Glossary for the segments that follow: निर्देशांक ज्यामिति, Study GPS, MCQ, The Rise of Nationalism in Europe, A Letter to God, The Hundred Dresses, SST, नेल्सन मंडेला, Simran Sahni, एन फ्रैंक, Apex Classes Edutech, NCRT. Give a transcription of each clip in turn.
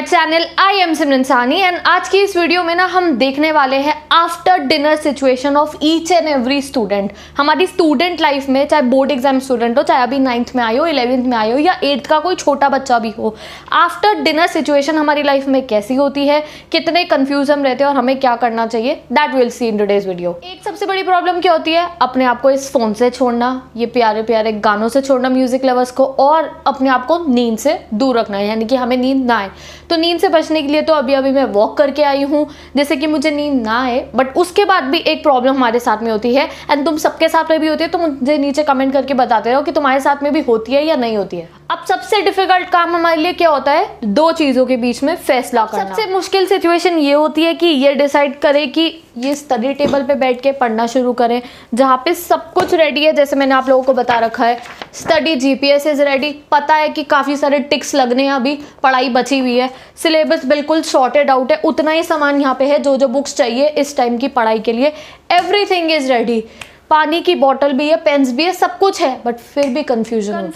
My channel, I am Simran Sahni. And आज की इस वीडियो में ना हम देखने वाले हैं after dinner situation of each and every student. हमारी स्टूडेंट लाइफ में, चाहे बोर्ड एग्जाम स्टूडेंट हो, चाहे अभी 9th में आए हो, 11th में आए हो, या 8th का कोई छोटा बच्चा भी हो, आफ्टर डिनर सिचुएशन हमारी लाइफ में कैसी होती है, कितने कंफ्यूज हम रहते हैं और हमें क्या करना चाहिए, that will see in today's video. एक सबसे बड़ी प्रॉब्लम क्या होती है, अपने आप को इस फोन से छोड़ना, ये प्यारे प्यारे गानों से छोड़ना म्यूजिक लवर्स को, और अपने आप को नींद से दूर रखना है, यानी कि हमें नींद ना आए। तो नींद से बचने के लिए तो अभी मैं वॉक करके आई हूँ, जैसे कि मुझे नींद ना आए। बट उसके बाद भी एक प्रॉब्लम हमारे साथ में होती है, एंड तुम सबके साथ में भी होती है। तो मुझे नीचे कमेंट करके बताते रहो कि तुम्हारे साथ में भी होती है या नहीं होती है। अब सबसे डिफिकल्ट काम हमारे लिए क्या होता है, दो चीज़ों के बीच में फैसला करना। सबसे मुश्किल सिचुएशन ये होती है कि ये डिसाइड करें कि ये स्टडी टेबल पे बैठ के पढ़ना शुरू करें, जहाँ पे सब कुछ रेडी है, जैसे मैंने आप लोगों को बता रखा है, स्टडी GPS इज़ रेडी, पता है कि काफ़ी सारे टिक्स लगने हैं, अभी पढ़ाई बची हुई है, सिलेबस बिल्कुल सॉर्टेड आउट है, उतना ही सामान यहाँ पे है जो जो बुक्स चाहिए इस टाइम की पढ़ाई के लिए, एवरीथिंग इज़ रेडी, पानी की बॉटल भी है, पेन्स भी है, सब कुछ है, बट फिर भी कन्फ्यूजन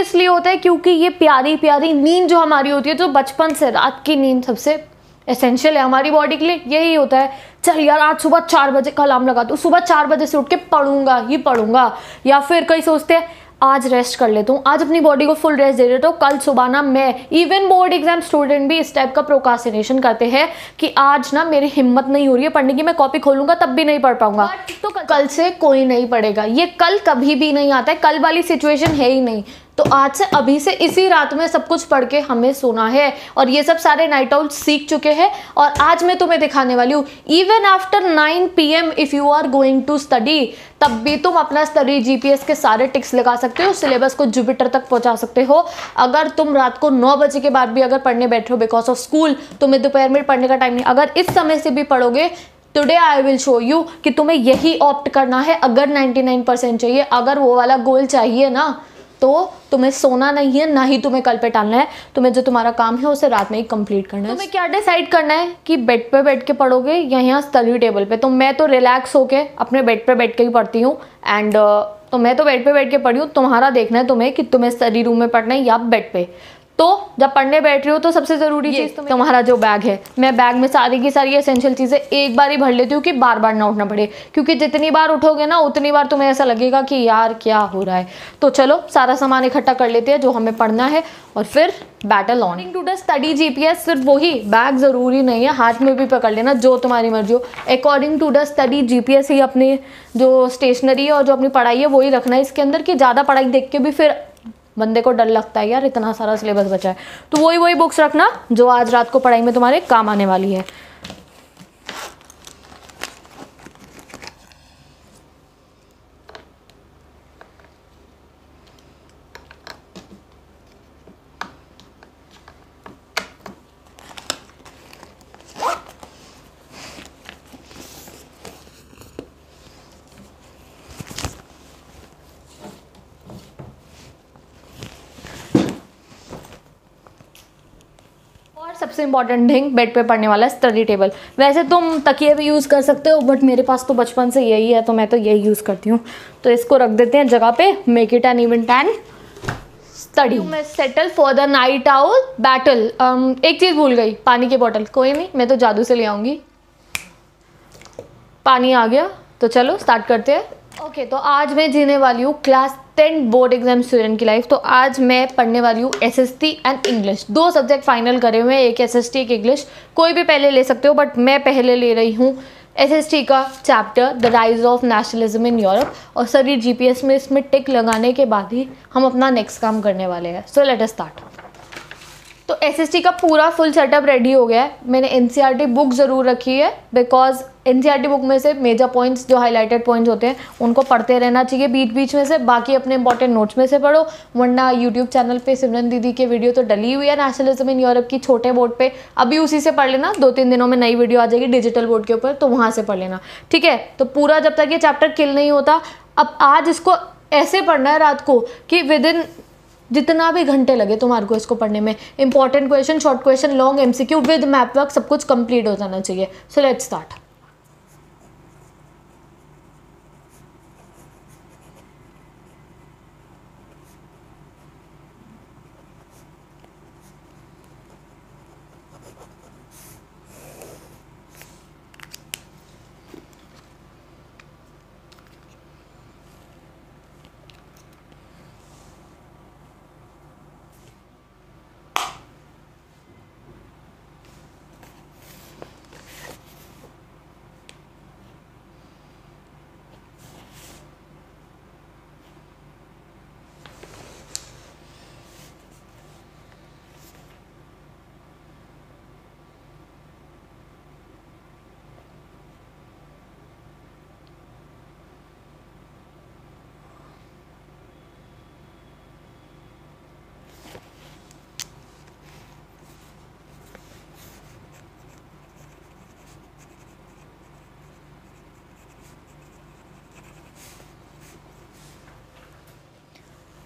इसलिए होता है क्योंकि ये प्यारी प्यारी नींद जो हमारी होती है, जो बचपन से, रात की नींद सबसे एसेंशियल है हमारी बॉडी के लिए। यही होता है, चल यार आज सुबह 4 बजे का अलार्म लगा दूँ, सुबह 4 बजे से उठ के पढ़ूंगा ही पढ़ूंगा, या फिर कई सोचते हैं आज रेस्ट कर लेता हूँ, आज अपनी बॉडी को फुल रेस्ट दे देता हूँ, कल सुबह ना। मैं इवन बोर्ड एग्जाम स्टूडेंट भी इस टाइप का प्रोकास्टिनेशन करते हैं कि आज ना मेरी हिम्मत नहीं हो रही है पढ़ने की, मैं कॉपी खोलूंगा तब भी नहीं पढ़ पाऊंगा, तो कल से कोई नहीं पढ़ेगा। ये कल कभी भी नहीं आता है, कल वाली सिचुएशन है ही नहीं। तो आज से, अभी से, इसी रात में सब कुछ पढ़ के हमें सोना है, और ये सब सारे नाइट आउट सीख चुके हैं। और आज मैं तुम्हें दिखाने वाली हूँ, even after 9 PM if you are going to study, तब भी तुम अपना स्टडी GPS के सारे टिक्स लगा सकते हो, सिलेबस को जुपिटर तक पहुँचा सकते हो। अगर तुम रात को 9 बजे के बाद भी अगर पढ़ने बैठे हो बिकॉज ऑफ स्कूल, तुम्हें दोपहर में पढ़ने का टाइम नहीं, अगर इस समय से भी पढ़ोगे, today I will show you कि तुम्हें यही ऑप्ट करना है। अगर 99% चाहिए, अगर वो वाला गोल चाहिए ना, तो तुम्हें सोना नहीं है, ना ही तुम्हें कल पे टालना है, तुम्हें जो तुम्हारा काम है उसे रात में ही कंप्लीट करना है। तुम्हें क्या डिसाइड करना है कि बेड पे बैठ के पढ़ोगे या यहाँ स्टडी टेबल पे। तो मैं तो रिलैक्स होके अपने बेड पे बैठ के ही पढ़ती हूँ, एंड तो मैं तो बेड पे बैठ के पढ़ी हूँ। तुम्हारा देखना है तुम्हें कि तुम्हें स्टडी रूम में पढ़ना है या बेड पे। तो जब पढ़ने बैठ रहे हो तो सबसे ज़रूरी चीज़ तुम्हारा जो बैग है, मैं बैग में सारी की सारी एसेंशियल चीज़ें एक बार ही भर लेती हूँ कि बार बार ना उठना पड़े, क्योंकि जितनी बार उठोगे ना उतनी बार तुम्हें ऐसा लगेगा कि यार क्या हो रहा है। तो चलो सारा सामान इकट्ठा कर लेते हैं जो हमें पढ़ना है, और फिर battle on to the study GPS। सिर्फ वही बैग ज़रूरी नहीं है, हाथ में भी पकड़ लेना, जो तुम्हारी मर्जी हो। According to the study GPS ही अपने जो स्टेशनरी है और जो अपनी पढ़ाई है वही रखना है इसके अंदर, कि ज़्यादा पढ़ाई देख के भी फिर बंदे को डर लगता है, यार इतना सारा सिलेबस बचा है। तो वही बुक्स रखना जो आज रात को पढ़ाई में तुम्हारे काम आने वाली है। सबसे इंपॉर्टेंट थिंग, बेड पे पढ़ने वाला स्टडी टेबल। वैसे तुम तकिए भी यूज़ कर सकते हो, बट मेरे पास तो बचपन से यही है, तो मैं तो यही यूज़ करती हूँ। तो इसको रख देते हैं जगह पे, make it an event and study. मैं settle for the night owl battle. एक चीज़ भूल गई, पानी की बॉटल। कोई नहीं, मैं तो जादू से ले आऊँगी। पानी आ गया, तो चलो स्टार्ट करते हैं। ओके, तो आज मैं जीने वाली हूँ क्लास 10 बोर्ड एग्जाम स्टूडेंट की लाइफ। तो आज मैं पढ़ने वाली हूँ SST and English. 2 subject final करे हुए हैं, एक SST एक इंग्लिश, कोई भी पहले ले सकते हो, बट मैं पहले ले रही हूँ SST का chapter the rise of nationalism in Europe. और सर ये GPS में इसमें टिक लगाने के बाद ही हम अपना नेक्स्ट काम करने वाले हैं। So let us start. तो SST का पूरा फुल सेटअप रेडी हो गया है। मैंने NCRT बुक ज़रूर रखी है, बिकॉज NCRT बुक में से मेजर पॉइंट्स जो हाईलाइटेड पॉइंट्स होते हैं उनको पढ़ते रहना चाहिए बीच बीच में से, बाकी अपने इंपॉर्टेंट नोट्स में से पढ़ो। वरना यूट्यूब चैनल पे सिमरन दीदी की वीडियो तो डली हुई है नेशनलिज्म इन यूरोप की, छोटे बोर्ड पे, अभी उसी से पढ़ लेना। 2-3 दिनों में नई वीडियो आ जाएगी डिजिटल बोर्ड के ऊपर, तो वहाँ से पढ़ लेना, ठीक है। तो पूरा जब तक ये चैप्टर किल नहीं होता, अब आज इसको ऐसे पढ़ना है रात को कि विदिन जितना भी घंटे लगे तुम्हारे को इसको पढ़ने में, important question, short question, long MCQ with map work, सब कुछ कंप्लीट हो जाना चाहिए। So let's start.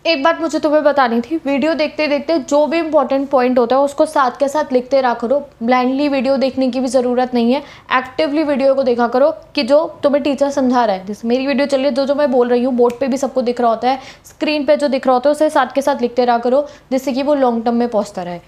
एक बात मुझे तुम्हें बतानी थी, वीडियो देखते देखते जो भी इंपॉर्टेंट पॉइंट होता है उसको साथ के साथ लिखते रहा करो। ब्लाइंडली वीडियो देखने की भी ज़रूरत नहीं है, एक्टिवली वीडियो को देखा करो कि जो तुम्हें टीचर समझा रहा है, जैसे मेरी वीडियो चल रही है, जो जो मैं बोल रही हूँ बोर्ड पे भी सबको दिख रहा होता है, स्क्रीन पर जो दिख रहा होता है उसे साथ के साथ लिखते रहा करो, जिससे कि वो लॉन्ग टर्म में पहुँचता रहे।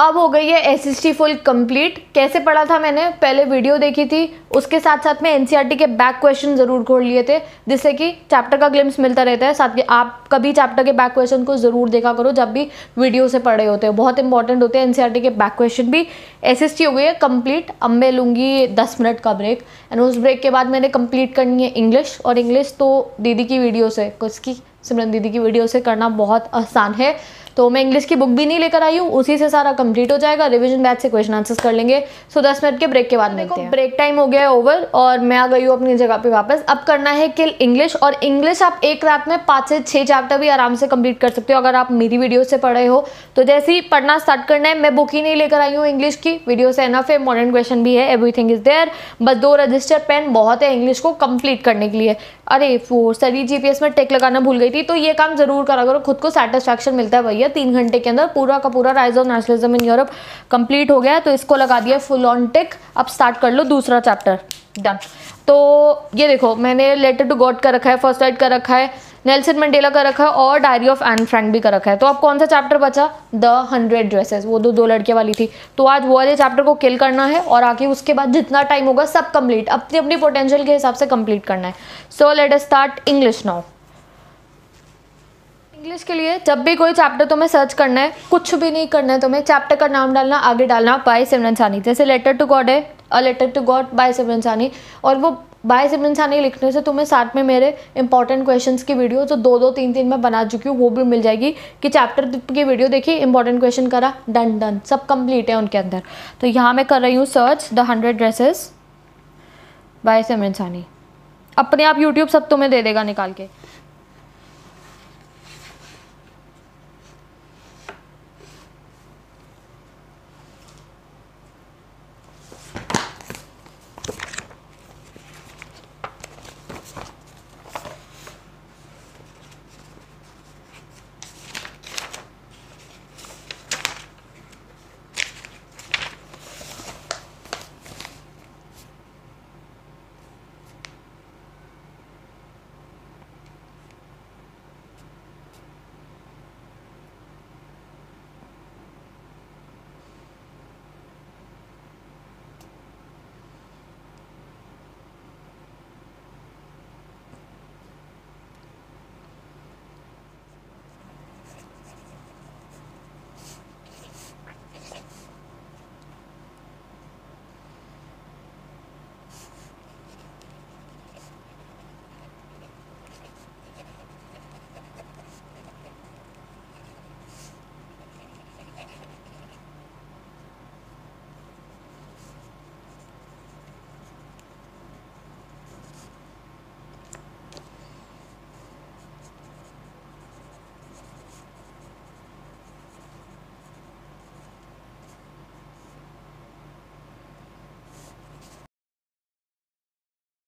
अब हो गई है SST फुल कंप्लीट। कैसे पढ़ा था मैंने, पहले वीडियो देखी थी, उसके साथ साथ में NCRT के बैक क्वेश्चन ज़रूर खोल लिए थे, जिससे कि चैप्टर का ग्लिम्स मिलता रहता है। साथ में आप कभी चैप्टर के बैक क्वेश्चन को ज़रूर देखा करो जब भी वीडियो से पढ़े होते हो, बहुत इंपॉर्टेंट होते हैं NCRT के बैक क्वेश्चन भी। SST हो गई है कंप्लीट। अब मैं लूँगी 10 मिनट का ब्रेक, एंड उस ब्रेक के बाद मैंने कंप्लीट करनी है इंग्लिश, और इंग्लिश तो दीदी की वीडियो से, उसकी सिमरन दीदी की वीडियो से करना बहुत आसान है। तो मैं इंग्लिश की बुक भी नहीं लेकर आई हूँ, उसी से सारा कंप्लीट हो जाएगा, रिवीजन बैच से क्वेश्चन आंसर्स कर लेंगे। सो 10 मिनट के ब्रेक के बाद मिलते हैं। ब्रेक टाइम हो गया है ओवर और मैं आ गई हूँ अपनी जगह पे वापस। अब करना है किल इंग्लिश, और इंग्लिश आप एक रात में 5 से 6 चैप्टर भी आराम से कंप्लीट कर सकते हो अगर आप मेरी वीडियो से पढ़े हो तो। जैसे ही पढ़ना स्टार्ट करना है, मैं बुक ही नहीं लेकर आई हूँ इंग्लिश की, वीडियो से एनफ है, मॉडर्न क्वेश्चन भी है, एवरीथिंग इज देयर, बस 2 रजिस्टर पेन बहुत है इंग्लिश को कंप्लीट करने के लिए। अरे वो Study GPS में टेक लगाना भूल गई थी, तो ये काम जरूर करा करो, खुद को सेटिस्फैक्शन मिलता है भैया। 3 घंटे के अंदर पूरा का पूरा rise of nationalism in Europe complete हो गया, तो इसको लगा दिया फुल ऑन टिक। अब स्टार्ट कर लो दूसरा चैप्टर, डन। तो ये देखो मैंने लेटर टू गॉड का रखा है, फर्स्ट एड का रखा है, नेल्सन मंडेला का रखा है, और डायरी ऑफ एन फ्रैंक भी का रखा है। तो अब कौन सा चैप्टर बचा, The 100 Dresses, वो दो लड़कियाँ वाली थी। तो आज वो वाले चैप्टर को किल करना है और आके उसके बाद जितना टाइम होगा सब कंप्लीट, अपनी अपनी पोटेंशियल के हिसाब से कंप्लीट करना है। So let us start English now. English के लिए जब भी कोई चैप्टर तुम्हें सर्च करना है, कुछ भी नहीं करना है तुम्हें, चैप्टर का नाम डालना, आगे डालना बाय सिमरन साहनी। जैसे लेटर टू गॉड है, a letter to God by Simran Sahni, और वो बाय सिमरन साहनी लिखने से तुम्हें साथ में मेरे इंपॉर्टेंट क्वेश्चंस की वीडियो जो 2-2, 3-3 मैं बना चुकी हूँ वो भी मिल जाएगी कि चैप्टर की वीडियो देखिए, इंपॉर्टेंट क्वेश्चन करा, डन डन, सब कंप्लीट है उनके अंदर। तो यहाँ मैं कर रही हूँ search The 100 Dresses bye Simran Sahni, अपने आप यूट्यूब सब तुम्हें दे देगा निकाल के।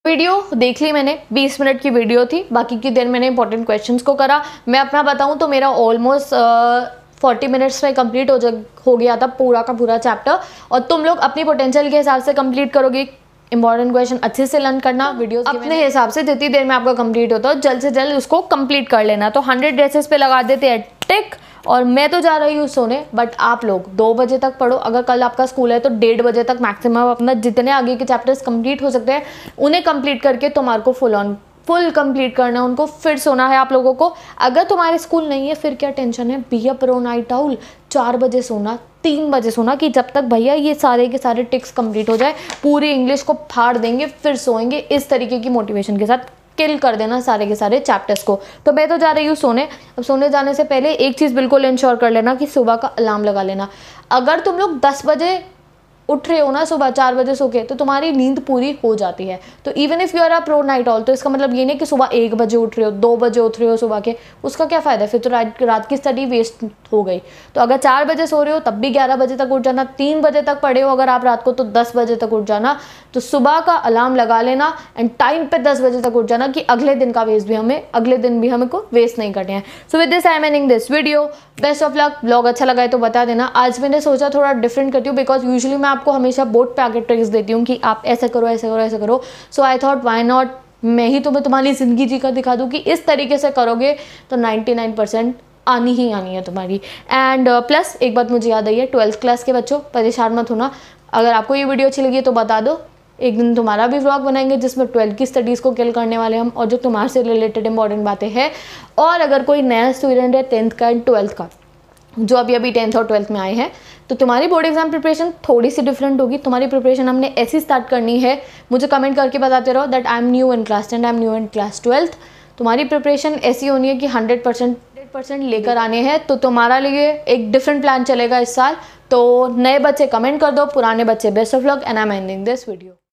वीडियो देख ली मैंने, 20 मिनट की वीडियो थी, बाकी की देर मैंने इंपॉर्टेंट क्वेश्चंस को करा। मैं अपना बताऊं तो मेरा ऑलमोस्ट 40 मिनट्स में कंप्लीट हो गया था पूरा का पूरा चैप्टर। और तुम लोग अपनी पोटेंशियल के हिसाब से कंप्लीट करोगे, इंपॉर्टेंट क्वेश्चन अच्छे से लर्न करना, वीडियो अपने हिसाब से जितनी देर में आपका कंप्लीट होता है जल्द से जल्द उसको कंप्लीट कर लेना। तो 100 Dresses पे लगा देते हैं टिक, और मैं तो जा रही हूँ सोने, बट आप लोग 2 बजे तक पढ़ो। अगर कल आपका स्कूल है तो 1:30 बजे तक मैक्सिमम अपना जितने आगे के चैप्टर्स कंप्लीट हो सकते हैं उन्हें कंप्लीट करके तुम्हारे को फुल ऑन फुल कंप्लीट करना है, उनको फिर सोना है आप लोगों को। अगर तुम्हारे स्कूल नहीं है फिर क्या टेंशन है, be a pro night owl, 4 बजे सोना, 3 बजे सोना, कि जब तक भैया ये सारे के सारे टिक्स कंप्लीट हो जाए, पूरी इंग्लिश को फाड़ देंगे फिर सोएंगे। इस तरीके की मोटिवेशन के साथ किल कर देना सारे के सारे चैप्टर्स को। तो मैं तो जा रही हूँ सोने। अब सोने जाने से पहले एक चीज़ बिल्कुल इंश्योर कर लेना कि सुबह का अलार्म लगा लेना। अगर तुम लोग 10 बजे उठ रहे हो ना सुबह 4 बजे सो के, तो तुम्हारी नींद पूरी हो जाती है। तो even if you are a pro night owl, तो इसका मतलब ये नहीं कि सुबह 1 बजे उठ रहे हो, 2 बजे उठ रहे हो सुबह के, उसका क्या फ़ायदा, फिर तो रात की स्टडी वेस्ट हो गई। तो अगर 4 बजे सो रहे हो तब भी 11 बजे तक उठ जाना, 3 बजे तक पढ़े हो अगर आप रात को तो 10 बजे तक उठ जाना। तो सुबह का अलार्म लगा लेना एंड टाइम पर 10 बजे तक उठ जाना कि अगले दिन का वेस्ट भी हमें, अगले दिन भी हमें को वेस्ट नहीं करने हैं। So with this I am ending this video. Best of luck. Blog अच्छा लगा है तो बता देना। आज मैंने सोचा थोड़ा डिफरेंट करती हूँ, बिकॉज यूजुअली मैं आपको हमेशा बोर्ड पे आके ट्रिक्स देती हूँ कि आप ऐसा करो ऐसा करो ऐसा करो। So I thought why not मैं ही तुम्हें तुम्हारी जिंदगी जी का दिखा दूँ कि इस तरीके से करोगे तो 99% आनी ही आनी है तुम्हारी। एंड प्लस एक बात मुझे याद आई है, 12th क्लास के बच्चों परेशान मत होना। अगर आपको ये वीडियो अच्छी लगी है तो बता दो, एक दिन तुम्हारा भी व्लॉग बनाएंगे जिसमें 12th की स्टडीज़ को किल करने वाले हम, और जो तुम्हारे से रिलेटेड इंपॉर्टेंट बातें हैं। और अगर कोई नया स्टूडेंट है 10th का एंड 12th का, जो अभी अभी 10th और 12th में आए हैं, तो तुम्हारी बोर्ड एग्जाम प्रिपरेशन थोड़ी सी डिफरेंट होगी। तुम्हारी प्रिपरेशन हमने ऐसी स्टार्ट करनी है, मुझे कमेंट करके बताते रहो that I am new in class 10, I am new in class 12। तुम्हारी प्रिपरेशन ऐसी होनी है कि 100% लेकर आने हैं। तो तुम्हारा लिए एक डिफरेंट प्लान चलेगा इस साल। तो नए बच्चे कमेंट कर दो, पुराने बच्चे best of luck and I am ending this video.